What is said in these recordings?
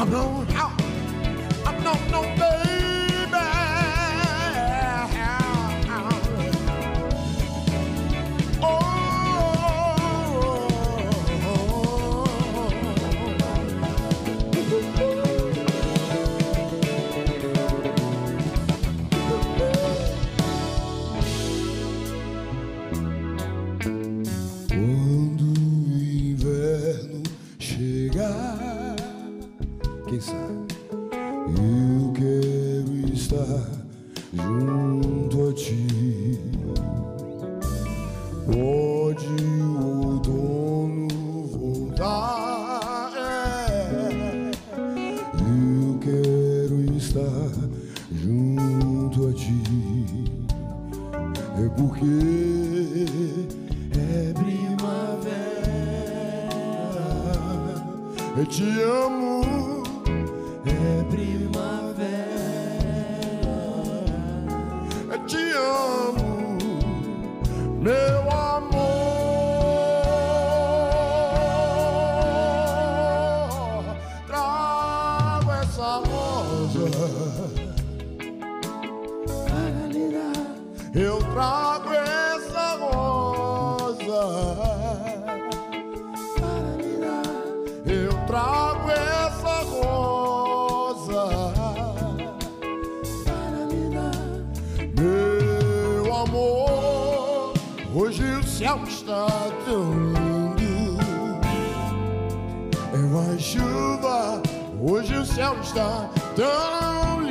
I'm blowing out. I'm no, no, baby. Quando o inverno chegar, quem sabe, eu quero estar junto a ti. Pode o outono voltar, eu quero estar junto a ti. É porque é primavera, eu te amo. É primavera, eu te amo, meu amor. Trago essa rosa, para lhe dar. Eu trago essa rosa, para lhe dar. Eu trago essa rosa. Meu amor, hoje o céu está tão lindo. É a chuva, hoje o céu está tão lindo.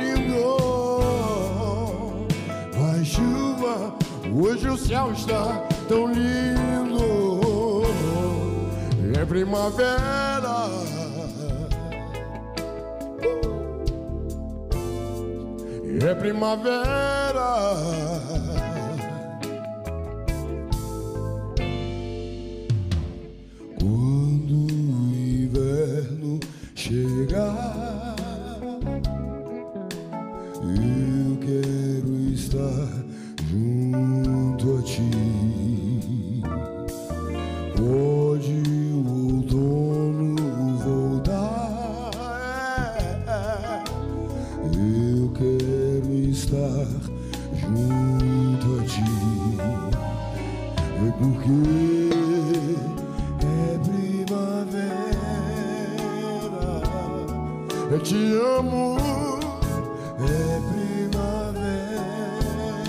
É a chuva, hoje o céu está tão lindo. É primavera, é primavera. Quando o inverno chegar, eu quero estar junto a ti. Pode o outono voltar, eu quero estar junto a ti. É porque é primavera, eu te amo. É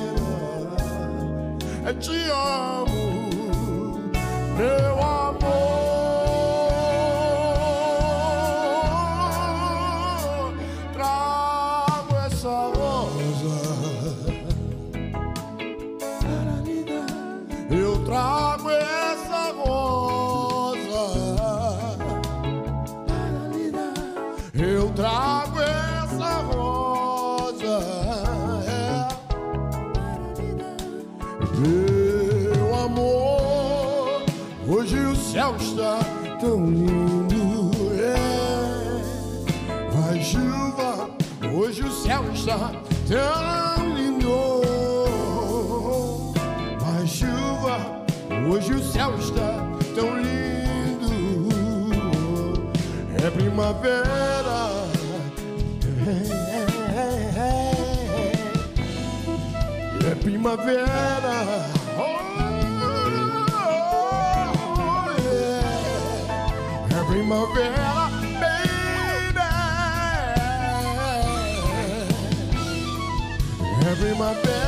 primavera, eu te amo, meu amor. Trago essa rosa, eu trago essa rosa, para lhe dar. Eu trago essa rosa, para lhe dar. Meu amor, hoje o céu está tão lindo. Vai chuva, hoje o céu está tão lindo. Hoje o céu está tão lindo. É primavera. É primavera. Oh, yeah. É primavera, baby. É primavera.